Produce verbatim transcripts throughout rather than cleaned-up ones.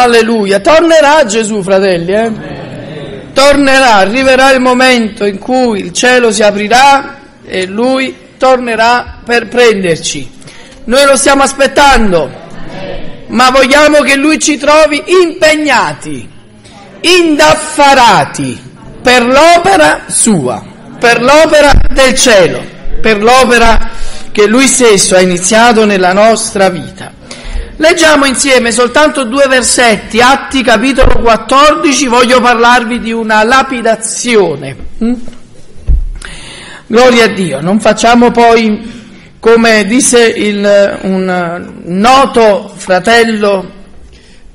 Alleluia. Tornerà Gesù, fratelli, eh? Tornerà, arriverà il momento in cui il cielo si aprirà e Lui tornerà per prenderci. Noi lo stiamo aspettando, ma vogliamo che Lui ci trovi impegnati, indaffarati per l'opera Sua, per l'opera del cielo, per l'opera che Lui stesso ha iniziato nella nostra vita. Leggiamo insieme soltanto due versetti, Atti capitolo quattordici, voglio parlarvi di una lapidazione. Mm? Gloria a Dio, non facciamo poi come disse il, un noto fratello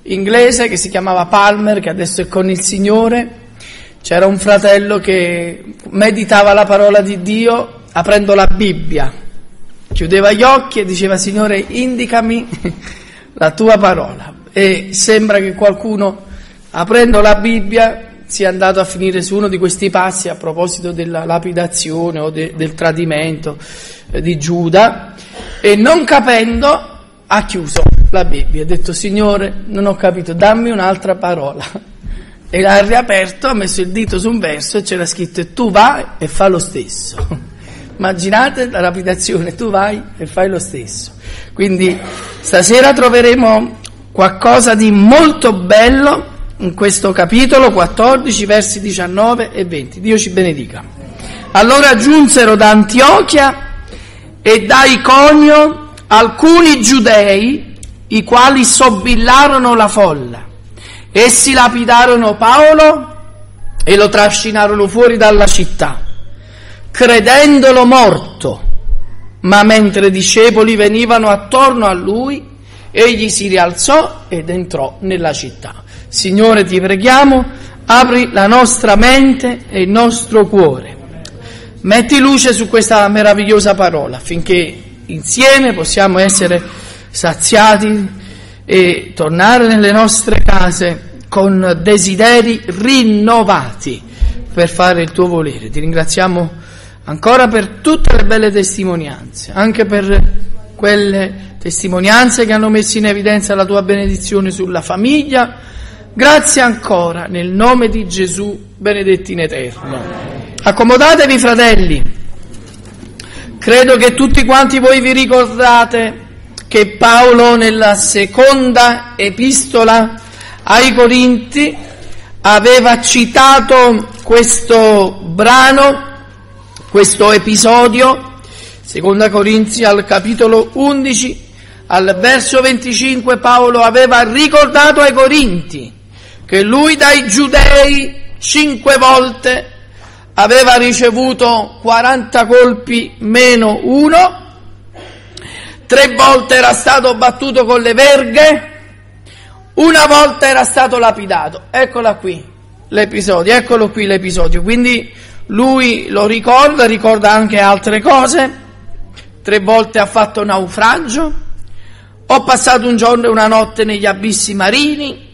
inglese che si chiamava Palmer, che adesso è con il Signore. C'era un fratello che meditava la parola di Dio aprendo la Bibbia, chiudeva gli occhi e diceva: Signore, indicami la tua parola. E sembra che qualcuno, aprendo la Bibbia, sia andato a finire su uno di questi passi a proposito della lapidazione o de, del tradimento di Giuda, e non capendo ha chiuso la Bibbia, ha detto: Signore, non ho capito, dammi un'altra parola. E l'ha riaperto, ha messo il dito su un verso e c'era scritto: e tu vai e fa lo stesso. Immaginate la lapidazione, tu vai e fai lo stesso. Quindi stasera troveremo qualcosa di molto bello in questo capitolo quattordici, versi diciannove e venti. Dio ci benedica. Allora giunsero da Antiochia e da Iconio alcuni giudei, i quali sobbillarono la folla. Essi lapidarono Paolo e lo trascinarono fuori dalla città, credendolo morto. Ma mentre i discepoli venivano attorno a lui, egli si rialzò ed entrò nella città. Signore, ti preghiamo, apri la nostra mente e il nostro cuore. Metti luce su questa meravigliosa parola, affinché insieme possiamo essere saziati e tornare nelle nostre case con desideri rinnovati per fare il tuo volere. Ti ringraziamo ancora per tutte le belle testimonianze, anche per quelle testimonianze che hanno messo in evidenza la tua benedizione sulla famiglia. Grazie ancora, nel nome di Gesù, benedetti in eterno. Accomodatevi, fratelli. Credo che tutti quanti voi vi ricordate che Paolo, nella seconda epistola ai Corinti, aveva citato questo brano, questo episodio, seconda Corinzi al capitolo undici, al verso venticinque. Paolo aveva ricordato ai Corinti che lui dai giudei cinque volte aveva ricevuto quaranta colpi meno uno, tre volte era stato battuto con le verghe, una volta era stato lapidato. Eccola qui l'episodio, eccolo qui l'episodio. Quindi lui lo ricorda, ricorda anche altre cose: tre volte ha fatto naufragio, ho passato un giorno e una notte negli abissi marini,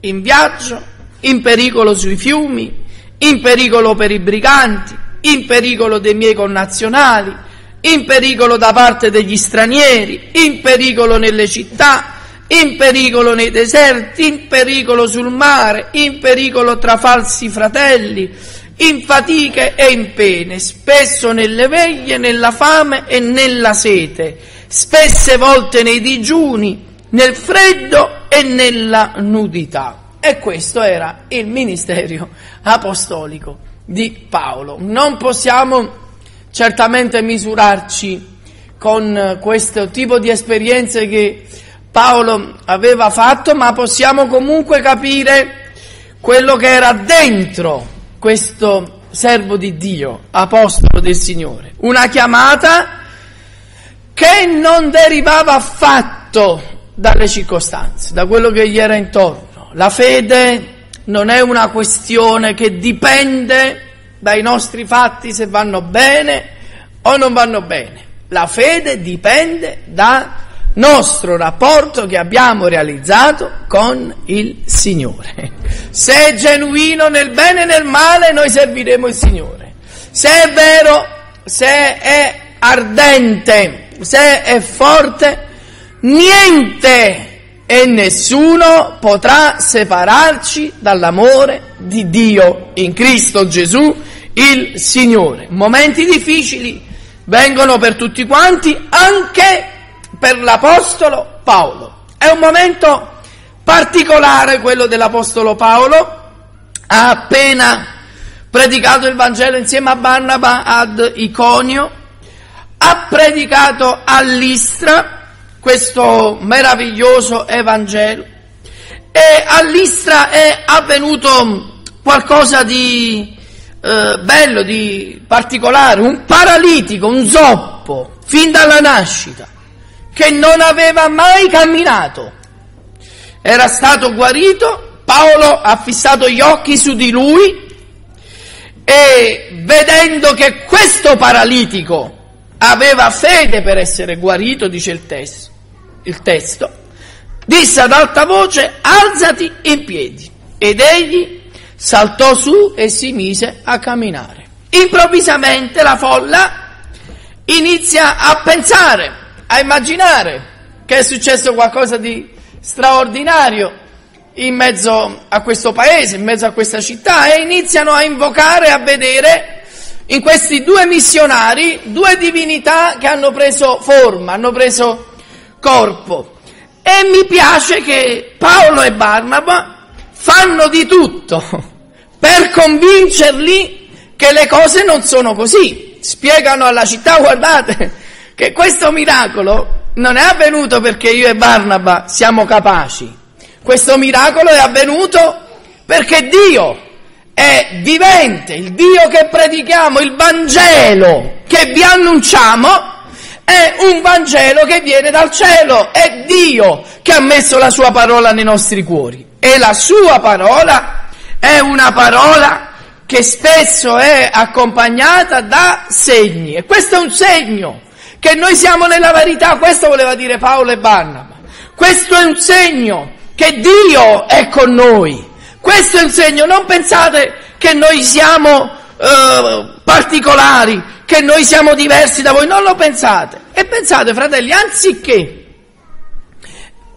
in viaggio, in pericolo sui fiumi, in pericolo per i briganti, in pericolo dei miei connazionali, in pericolo da parte degli stranieri, in pericolo nelle città, in pericolo nei deserti, in pericolo sul mare, in pericolo tra falsi fratelli, in fatiche e in pene, spesso nelle veglie, nella fame e nella sete, spesse volte nei digiuni, nel freddo e nella nudità. E questo era il ministero apostolico di Paolo. Non possiamo certamente misurarci con questo tipo di esperienze che Paolo aveva fatto, ma possiamo comunque capire quello che era dentro questo servo di Dio, apostolo del Signore. Una chiamata che non derivava affatto dalle circostanze, da quello che gli era intorno. La fede non è una questione che dipende dai nostri fatti, se vanno bene o non vanno bene. La fede dipende dal nostro rapporto che abbiamo realizzato con il Signore. Se è genuino nel bene e nel male, noi serviremo il Signore. Se è vero, se è ardente, se è forte, niente e nessuno potrà separarci dall'amore di Dio in Cristo Gesù il Signore. Momenti difficili vengono per tutti quanti, anche per l'Apostolo Paolo. È un momento particolare quello dell'Apostolo Paolo. Ha appena predicato il Vangelo insieme a Barnaba ad Iconio, ha predicato a Listra questo meraviglioso Evangelo, e a Listra è avvenuto qualcosa di eh, bello, di particolare, un paralitico, un zoppo, fin dalla nascita, che non aveva mai camminato, era stato guarito. Paolo ha fissato gli occhi su di lui e, vedendo che questo paralitico aveva fede per essere guarito, dice il testo, il testo, disse ad alta voce: alzati in piedi. Ed egli saltò su e si mise a camminare. Improvvisamente la folla inizia a pensare, a immaginare che è successo qualcosa di straordinario in mezzo a questo paese, in mezzo a questa città, e iniziano a invocare, a vedere in questi due missionari due divinità che hanno preso forma, hanno preso corpo. E mi piace che Paolo e Barnaba fanno di tutto per convincerli che le cose non sono così. Spiegano alla città: guardate che questo miracolo non è avvenuto perché io e Barnaba siamo capaci. Questo miracolo è avvenuto perché Dio è vivente, il Dio che predichiamo, il Vangelo che vi annunciamo è un Vangelo che viene dal cielo, è Dio che ha messo la sua parola nei nostri cuori, e la sua parola è una parola che spesso è accompagnata da segni, e questo è un segno che noi siamo nella verità. Questo voleva dire Paolo e Barnaba, questo è un segno che Dio è con noi, questo è il segno. Non pensate che noi siamo eh, particolari, che noi siamo diversi da voi, non lo pensate. E pensate, fratelli, anziché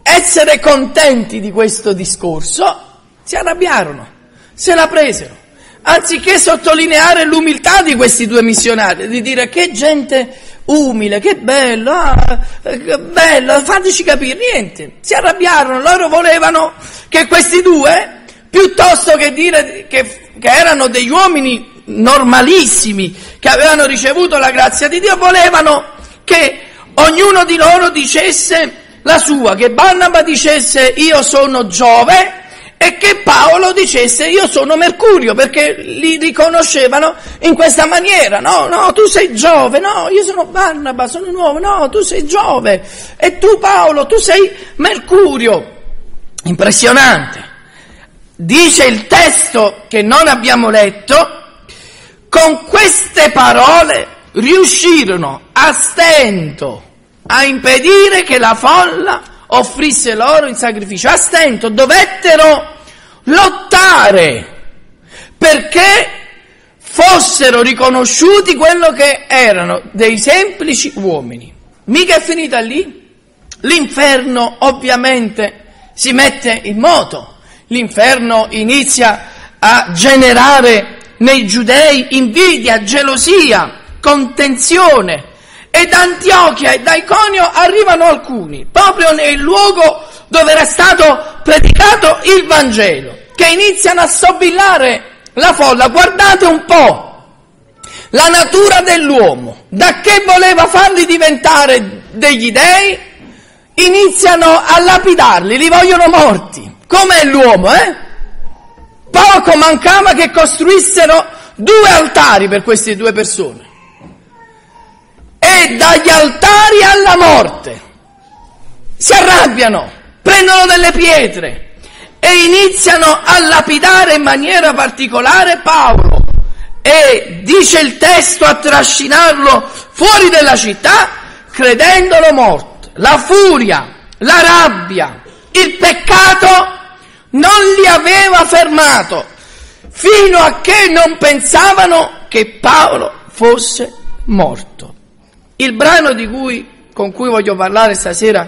essere contenti di questo discorso, si arrabbiarono, se la presero, anziché sottolineare l'umiltà di questi due missionari, di dire: che gente umile, che bello, ah, che bello, fateci capire. Niente, si arrabbiarono. Loro volevano che questi due, piuttosto che dire che, che erano degli uomini normalissimi, che avevano ricevuto la grazia di Dio, volevano che ognuno di loro dicesse la sua, che Barnaba dicesse io sono Giove, e che Paolo dicesse io sono Mercurio, perché li riconoscevano in questa maniera: no, no, tu sei Giove, no, io sono Barnaba, sono nuovo, no, tu sei Giove, e tu Paolo, tu sei Mercurio. Impressionante. Dice il testo che non abbiamo letto: con queste parole riuscirono a stento a impedire che la folla offrisse loro il sacrificio. A stento dovettero lottare perché fossero riconosciuti quello che erano, dei semplici uomini. Mica è finita lì. L'inferno ovviamente si mette in moto, l'inferno inizia a generare nei giudei invidia, gelosia, contenzione. E da Antiochia e da Iconio arrivano alcuni, proprio nel luogo dove era stato predicato il Vangelo, che iniziano a sobillare la folla. Guardate un po' la natura dell'uomo, da che voleva farli diventare degli dei, iniziano a lapidarli, li vogliono morti. Com'è l'uomo, eh? Poco mancava che costruissero due altari per queste due persone. E dagli altari alla morte si arrabbiano, prendono delle pietre e iniziano a lapidare in maniera particolare Paolo, e dice il testo a trascinarlo fuori della città credendolo morto. La furia, la rabbia, il peccato non li aveva fermato fino a che non pensavano che Paolo fosse morto. Il brano di cui, con cui voglio parlare stasera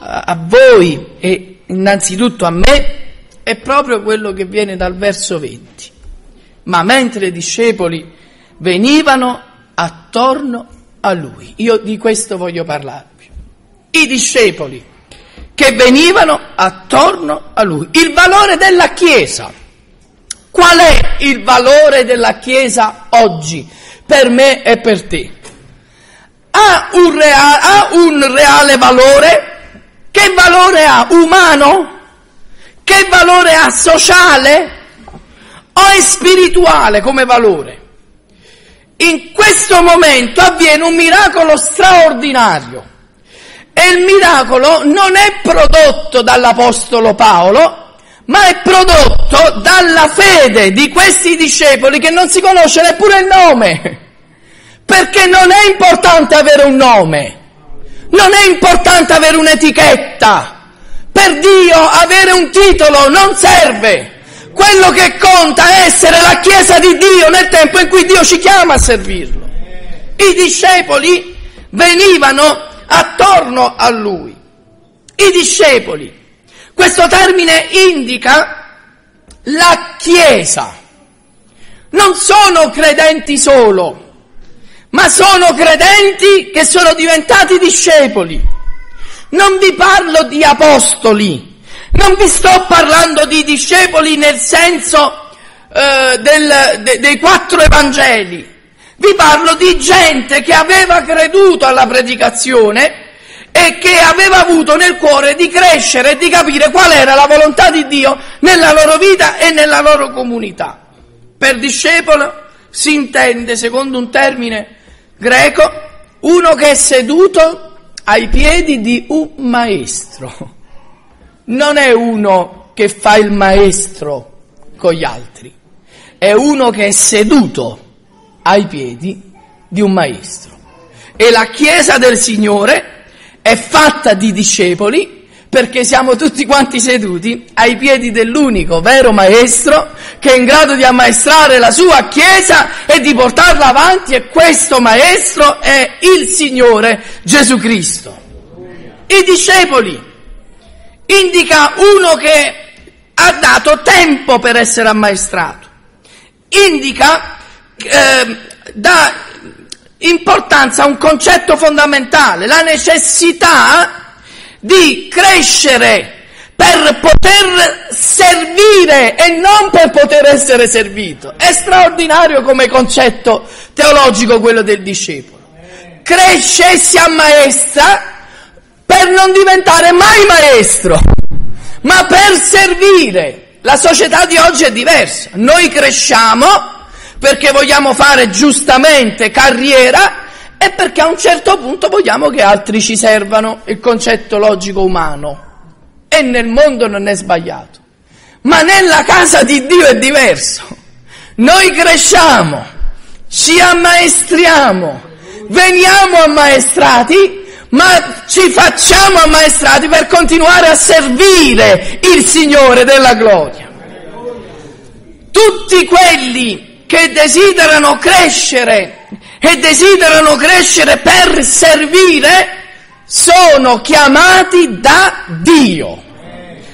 a, a voi e innanzitutto a me, è proprio quello che viene dal verso venti. Ma mentre i discepoli venivano attorno a lui, io di questo voglio parlarvi, i discepoli che venivano attorno a lui, il valore della Chiesa. Qual è il valore della Chiesa oggi per me e per te? Ha un, rea- ha un reale valore? Che valore ha? Umano? Che valore ha? Sociale? O è spirituale come valore? In questo momento avviene un miracolo straordinario e il miracolo non è prodotto dall'Apostolo Paolo, ma è prodotto dalla fede di questi discepoli che non si conosce neppure il nome, perché non è importante avere un nome, non è importante avere un'etichetta, per Dio avere un titolo non serve, quello che conta è essere la Chiesa di Dio nel tempo in cui Dio ci chiama a servirlo. I discepoli venivano attorno a lui, i discepoli. Questo termine indica la Chiesa. Non sono credenti solo, ma sono credenti che sono diventati discepoli. Non vi parlo di apostoli, non vi sto parlando di discepoli nel senso eh, del, de, dei quattro Evangeli. Vi parlo di gente che aveva creduto alla predicazione e che aveva avuto nel cuore di crescere e di capire qual era la volontà di Dio nella loro vita e nella loro comunità. Per discepolo si intende, secondo un termine greco, uno che è seduto ai piedi di un maestro. Non è uno che fa il maestro con gli altri, è uno che è seduto ai piedi di un maestro. E la Chiesa del Signore è fatta di discepoli perché siamo tutti quanti seduti ai piedi dell'unico vero maestro che è in grado di ammaestrare la sua Chiesa e di portarla avanti, e questo maestro è il Signore Gesù Cristo. I discepoli indica uno che ha dato tempo per essere ammaestrato, indica eh, da importanza, un concetto fondamentale, la necessità di crescere per poter servire e non per poter essere servito. È straordinario come concetto teologico quello del discepolo. Cresce e si ammaestra per non diventare mai maestro, ma per servire. La società di oggi è diversa, noi cresciamo perché vogliamo fare giustamente carriera e perché a un certo punto vogliamo che altri ci servano, il concetto logico umano. E nel mondo non è sbagliato. Ma nella casa di Dio è diverso. Noi cresciamo, ci ammaestriamo, veniamo ammaestrati, ma ci facciamo ammaestrati per continuare a servire il Signore della gloria. Tutti quelli che desiderano crescere e desiderano crescere per servire, sono chiamati da Dio.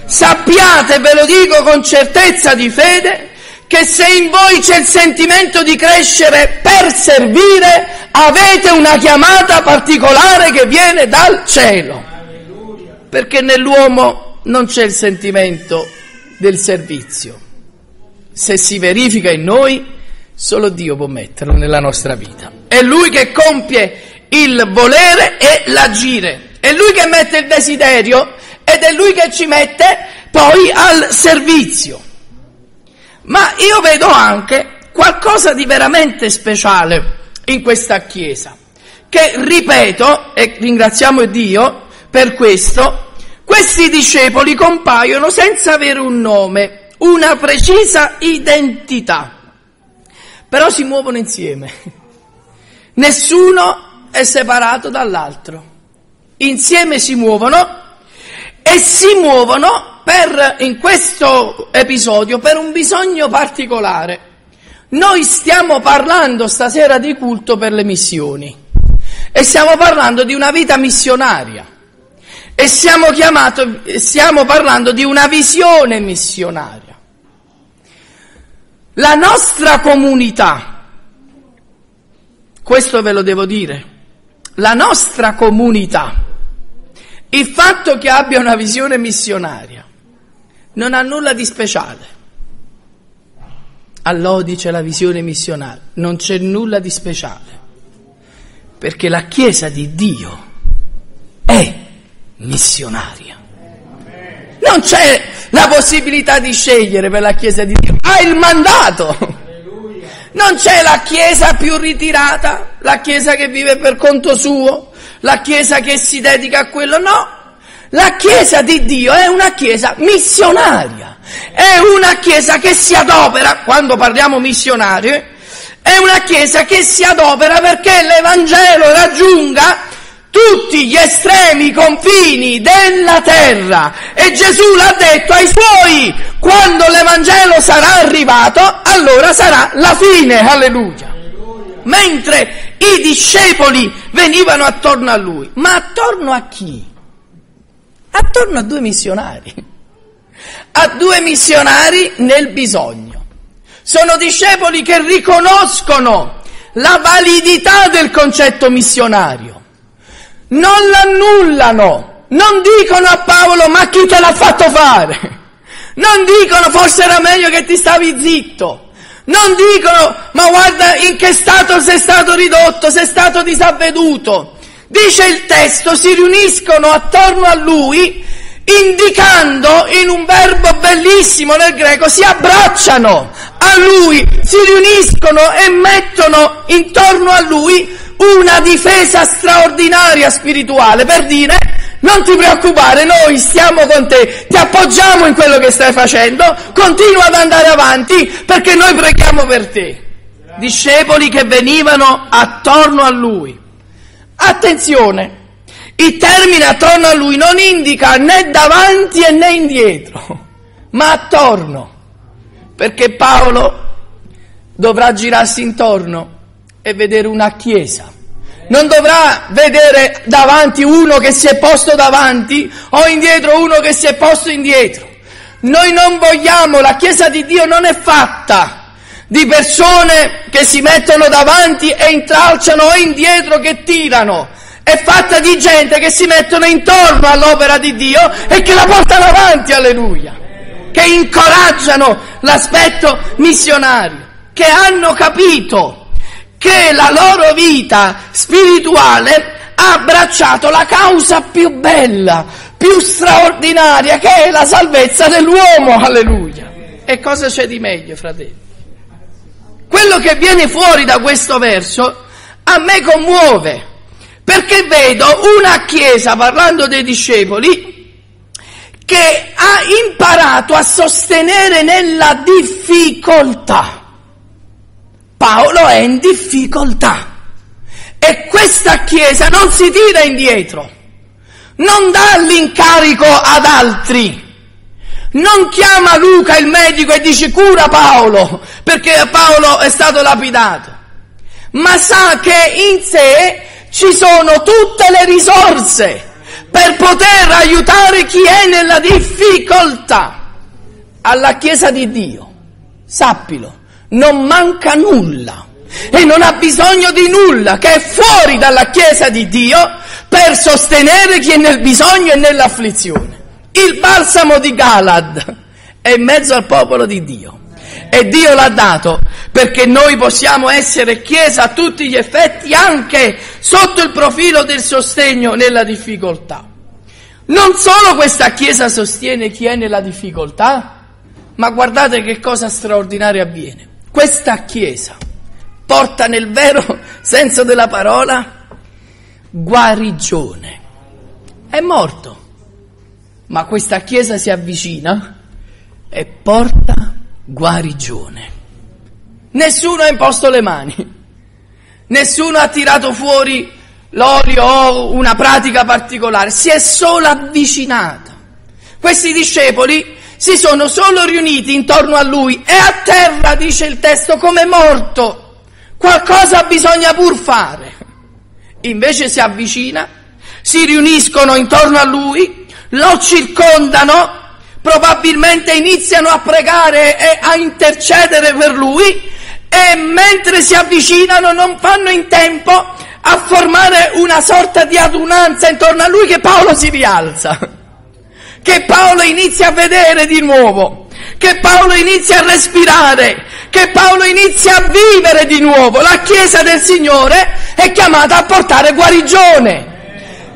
Sappiate, ve lo dico con certezza di fede, che se in voi c'è il sentimento di crescere per servire, avete una chiamata particolare che viene dal cielo. Perché nell'uomo non c'è il sentimento del servizio. Se si verifica in noi, solo Dio può metterlo nella nostra vita. È Lui che compie il volere e l'agire, è Lui che mette il desiderio ed è Lui che ci mette poi al servizio. Ma io vedo anche qualcosa di veramente speciale in questa Chiesa, che ripeto, e ringraziamo Dio per questo, questi discepoli compaiono senza avere un nome, una precisa identità, però si muovono insieme, nessuno è separato dall'altro, insieme si muovono e si muovono per, in questo episodio, per un bisogno particolare. Noi stiamo parlando stasera di culto per le missioni e stiamo parlando di una vita missionaria E siamo chiamati, stiamo parlando di una visione missionaria. La nostra comunità, questo ve lo devo dire, la nostra comunità, il fatto che abbia una visione missionaria, non ha nulla di speciale. All'Odi c'è la visione missionaria, non c'è nulla di speciale, perché la Chiesa di Dio è missionaria. Non c'è la possibilità di scegliere per la Chiesa di Dio, ha il mandato. Non c'è la Chiesa più ritirata, la Chiesa che vive per conto suo, la Chiesa che si dedica a quello, no. La Chiesa di Dio è una Chiesa missionaria, è una Chiesa che si adopera, quando parliamo missionarie, è una Chiesa che si adopera perché l'Evangelo raggiunga tutti gli estremi confini della terra. E Gesù l'ha detto ai suoi: quando l'Evangelo sarà arrivato, allora sarà la fine, alleluia. Alleluia. Mentre i discepoli venivano attorno a lui, ma attorno a chi? Attorno a due missionari, a due missionari nel bisogno. Sono discepoli che riconoscono la validità del concetto missionario. Non l'annullano, non dicono a Paolo: ma chi te l'ha fatto fare? Non dicono: forse era meglio che ti stavi zitto. Non dicono: ma guarda in che stato sei stato ridotto, sei stato disavveduto. Dice il testo, si riuniscono attorno a lui, indicando, in un verbo bellissimo nel greco, si abbracciano a lui, si riuniscono e mettono intorno a lui una difesa straordinaria spirituale, per dire: non ti preoccupare, noi stiamo con te, ti appoggiamo in quello che stai facendo, continua ad andare avanti perché noi preghiamo per te. Discepoli che venivano attorno a lui. Attenzione, il termine attorno a lui non indica né davanti e né indietro, ma attorno, perché Paolo dovrà girarsi intorno e vedere una chiesa. Non dovrà vedere davanti uno che si è posto davanti o indietro uno che si è posto indietro. Noi non vogliamo, la Chiesa di Dio non è fatta di persone che si mettono davanti e intralciano o indietro che tirano. È fatta di gente che si mettono intorno all'opera di Dio e che la portano avanti, alleluia, che incoraggiano l'aspetto missionario, che hanno capito che la loro vita spirituale ha abbracciato la causa più bella, più straordinaria, che è la salvezza dell'uomo, alleluia. E cosa c'è di meglio, fratelli? Quello che viene fuori da questo verso a me commuove, perché vedo una Chiesa, parlando dei discepoli, che ha imparato a sostenere nella difficoltà. Paolo è in difficoltà e questa Chiesa non si tira indietro, non dà l'incarico ad altri, non chiama Luca il medico e dice: cura Paolo, perché Paolo è stato lapidato, ma sa che in sé ci sono tutte le risorse per poter aiutare chi è nella difficoltà. Alla Chiesa di Dio, sappilo, non manca nulla e non ha bisogno di nulla che è fuori dalla Chiesa di Dio per sostenere chi è nel bisogno e nell'afflizione. Il balsamo di Galad è in mezzo al popolo di Dio e Dio l'ha dato perché noi possiamo essere Chiesa a tutti gli effetti anche sotto il profilo del sostegno nella difficoltà. Non solo questa Chiesa sostiene chi è nella difficoltà, ma guardate che cosa straordinaria avviene. Questa Chiesa porta, nel vero senso della parola, guarigione. È morto, ma questa Chiesa si avvicina e porta guarigione. Nessuno ha imposto le mani, nessuno ha tirato fuori l'olio o una pratica particolare, si è solo avvicinata. Questi discepoli si sono solo riuniti intorno a lui e a terra, dice il testo, come morto. Qualcosa bisogna pur fare. Invece si avvicina, si riuniscono intorno a lui, lo circondano, probabilmente iniziano a pregare e a intercedere per lui, e mentre si avvicinano non fanno in tempo a formare una sorta di adunanza intorno a lui che Paolo si rialza, che Paolo inizia a vedere di nuovo, che Paolo inizia a respirare, che Paolo inizia a vivere di nuovo. La Chiesa del Signore è chiamata a portare guarigione.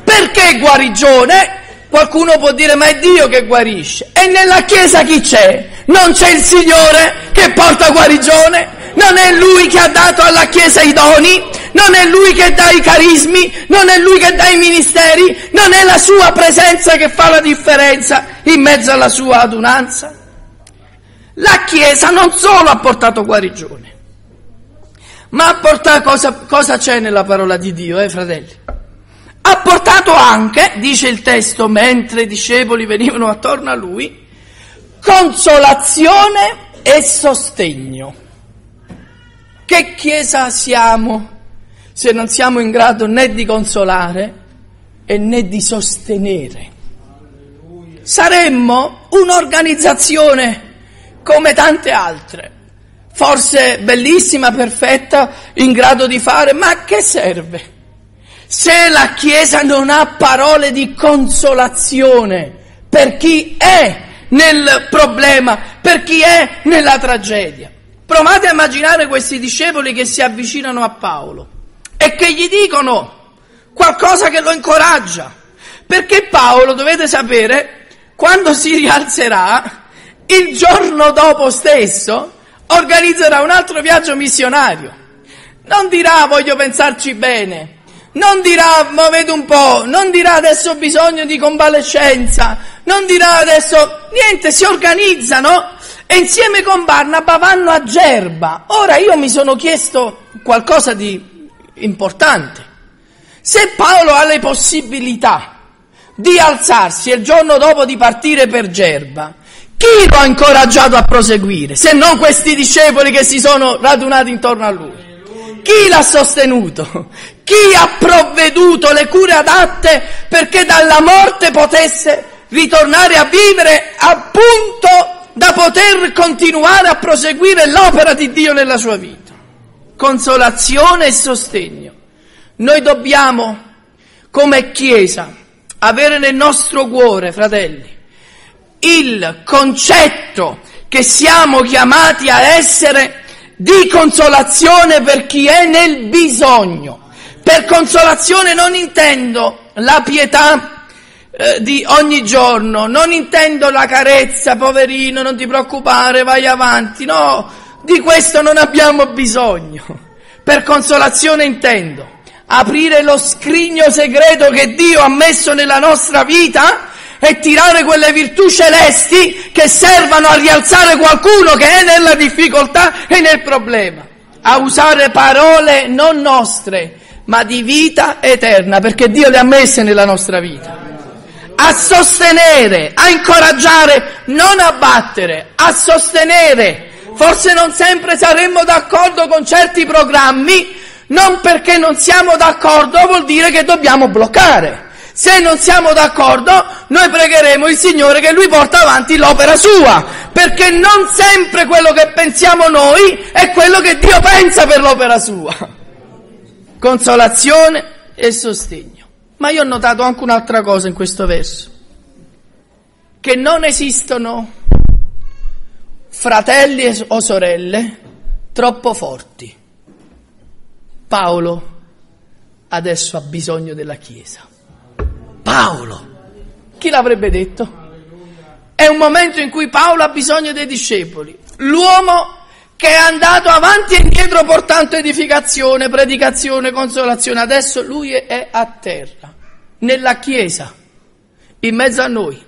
Perché guarigione? Qualcuno può dire, ma è Dio che guarisce. E nella Chiesa chi c'è? Non c'è il Signore che porta guarigione? Non è Lui che ha dato alla Chiesa i doni? Non è Lui che dà i carismi? Non è Lui che dà i ministeri? Non è la sua presenza che fa la differenza in mezzo alla sua adunanza? La Chiesa non solo ha portato guarigione, ma ha portato cosa, cosa c'è nella parola di Dio, eh fratelli? Ha portato anche, dice il testo, mentre i discepoli venivano attorno a lui, consolazione e sostegno. Che Chiesa siamo se non siamo in grado né di consolare e né di sostenere? Saremmo un'organizzazione come tante altre, forse bellissima, perfetta, in grado di fare, ma a che serve? Se la Chiesa non ha parole di consolazione per chi è nel problema, per chi è nella tragedia. Provate a immaginare questi discepoli che si avvicinano a Paolo e che gli dicono qualcosa che lo incoraggia, perché Paolo, dovete sapere, quando si rialzerà, il giorno dopo stesso organizzerà un altro viaggio missionario. Non dirà voglio pensarci bene, non dirà, ma vedo un po', non dirà adesso ho bisogno di convalescenza, non dirà adesso, niente, si organizzano e insieme con Barnaba vanno a Gerba. Ora io mi sono chiesto qualcosa di importante. Se Paolo ha le possibilità di alzarsi e il giorno dopo di partire per Gerba, chi lo ha incoraggiato a proseguire, se non questi discepoli che si sono radunati intorno a lui? Chi l'ha sostenuto? Chi ha provveduto le cure adatte perché dalla morte potesse ritornare a vivere, appunto da poter continuare a proseguire l'opera di Dio nella sua vita? Consolazione e sostegno. Noi dobbiamo, come Chiesa, avere nel nostro cuore, fratelli, il concetto che siamo chiamati a essere di consolazione per chi è nel bisogno. Per consolazione non intendo la pietà eh, di ogni giorno, non intendo la carezza, poverino, non ti preoccupare, vai avanti. No, di questo non abbiamo bisogno. Per consolazione intendo aprire lo scrigno segreto che Dio ha messo nella nostra vita e tirare quelle virtù celesti che servano a rialzare qualcuno che è nella difficoltà e nel problema. A usare parole non nostre, ma di vita eterna, perché Dio le ha messe nella nostra vita, a sostenere, a incoraggiare, non a battere, a sostenere. Forse non sempre saremmo d'accordo con certi programmi, non perché non siamo d'accordo vuol dire che dobbiamo bloccare. Se non siamo d'accordo, noi pregheremo il Signore che Lui porta avanti l'opera sua, perché non sempre quello che pensiamo noi è quello che Dio pensa per l'opera sua. Consolazione e sostegno. Ma io ho notato anche un'altra cosa in questo verso, che non esistono fratelli o sorelle troppo forti. Paolo adesso ha bisogno della Chiesa. Paolo, chi l'avrebbe detto? È un momento in cui Paolo ha bisogno dei discepoli, l'uomo che è andato avanti e indietro portando edificazione, predicazione, consolazione. Adesso lui è a terra, nella Chiesa, in mezzo a noi.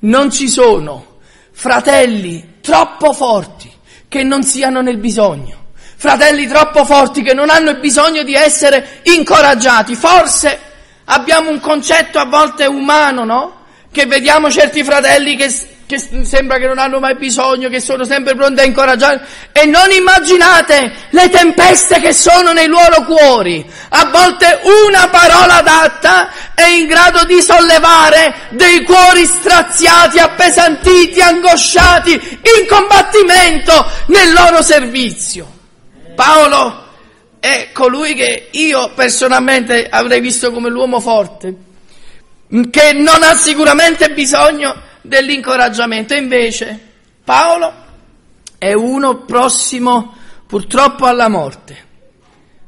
Non ci sono fratelli troppo forti che non siano nel bisogno, fratelli troppo forti che non hanno il bisogno di essere incoraggiati. Forse abbiamo un concetto a volte umano, no? Che vediamo certi fratelli che che sembra che non hanno mai bisogno, che sono sempre pronti a incoraggiare, e non immaginate le tempeste che sono nei loro cuori. A volte una parola adatta è in grado di sollevare dei cuori straziati, appesantiti, angosciati, in combattimento nel loro servizio. Paolo è colui che io personalmente avrei visto come l'uomo forte, che non ha sicuramente bisogno dell'incoraggiamento. Invece Paolo è uno prossimo purtroppo alla morte.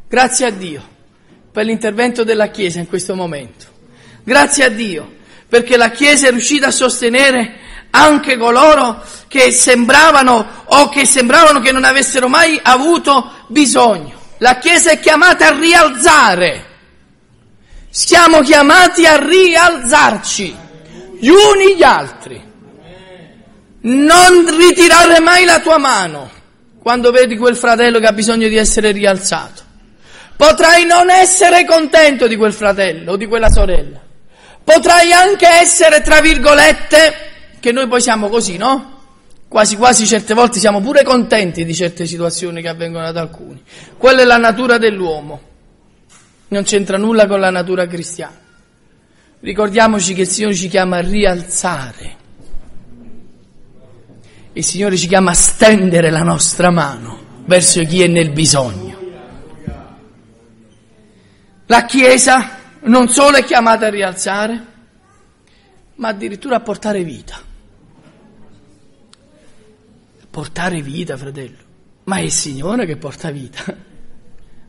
Grazie a Dio per l'intervento della Chiesa in questo momento, grazie a Dio perché la Chiesa è riuscita a sostenere anche coloro che sembravano o che sembravano che non avessero mai avuto bisogno. La Chiesa è chiamata a rialzare, siamo chiamati a rialzarci gli uni gli altri. Non ritirare mai la tua mano quando vedi quel fratello che ha bisogno di essere rialzato. Potrai non essere contento di quel fratello o di quella sorella, potrai anche essere, tra virgolette, che noi poi siamo così, no? Quasi quasi certe volte siamo pure contenti di certe situazioni che avvengono ad alcuni. Quella è la natura dell'uomo, non c'entra nulla con la natura cristiana. Ricordiamoci che il Signore ci chiama a rialzare, il Signore ci chiama a stendere la nostra mano verso chi è nel bisogno. La Chiesa non solo è chiamata a rialzare, ma addirittura a portare vita. Portare vita, fratello, ma è il Signore che porta vita.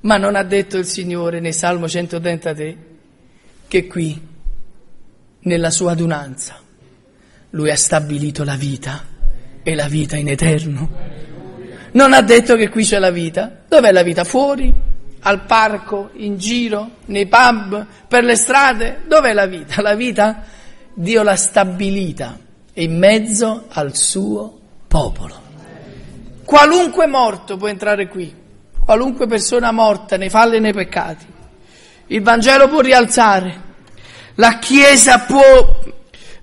Ma non ha detto il Signore nel Salmo centotrentatré che qui, nella sua adunanza, Lui ha stabilito la vita, e la vita in eterno? Non ha detto che qui c'è la vita. Dov'è la vita? Fuori, al parco, in giro, nei pub, per le strade? Dov'è la vita? La vita Dio l'ha stabilita in mezzo al suo popolo. Qualunque morto può entrare qui, qualunque persona morta nei falli e nei peccati il Vangelo può rialzare. La Chiesa può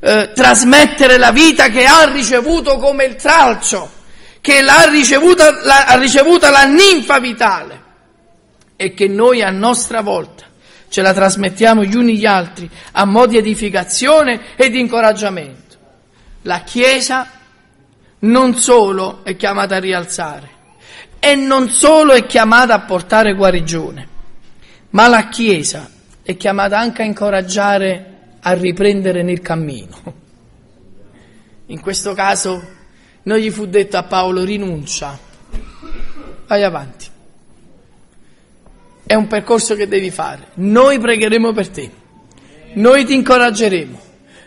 eh, trasmettere la vita che ha ricevuto come il tralcio, che l'ha ricevuta, la, ha ricevuta la ninfa vitale, e che noi a nostra volta ce la trasmettiamo gli uni gli altri a mo' di edificazione e di incoraggiamento. La Chiesa non solo è chiamata a rialzare e non solo è chiamata a portare guarigione, ma la Chiesa è chiamata anche a incoraggiare a riprendere nel cammino. In questo caso non gli fu detto a Paolo: rinuncia, vai avanti, è un percorso che devi fare, noi pregheremo per te, noi ti incoraggeremo,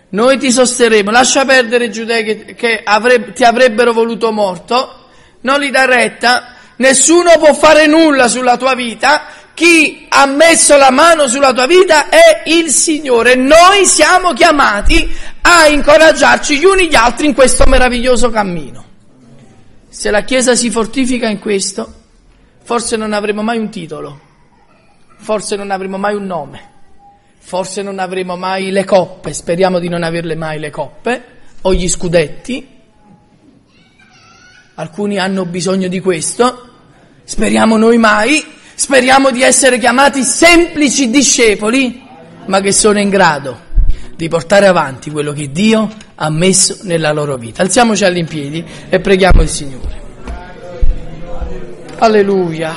noi ti sosterremo, lascia perdere i giudei che, che avreb- ti avrebbero voluto morto, non li dà retta, nessuno può fare nulla sulla tua vita. Chi ha messo la mano sulla tua vita è il Signore. Noi siamo chiamati a incoraggiarci gli uni gli altri in questo meraviglioso cammino. Se la Chiesa si fortifica in questo, forse non avremo mai un titolo, forse non avremo mai un nome, forse non avremo mai le coppe, speriamo di non averle mai le coppe, o gli scudetti. Alcuni hanno bisogno di questo, speriamo noi mai. Speriamo di essere chiamati semplici discepoli, ma che sono in grado di portare avanti quello che Dio ha messo nella loro vita. Alziamoci all'impiedi e preghiamo il Signore. Alleluia.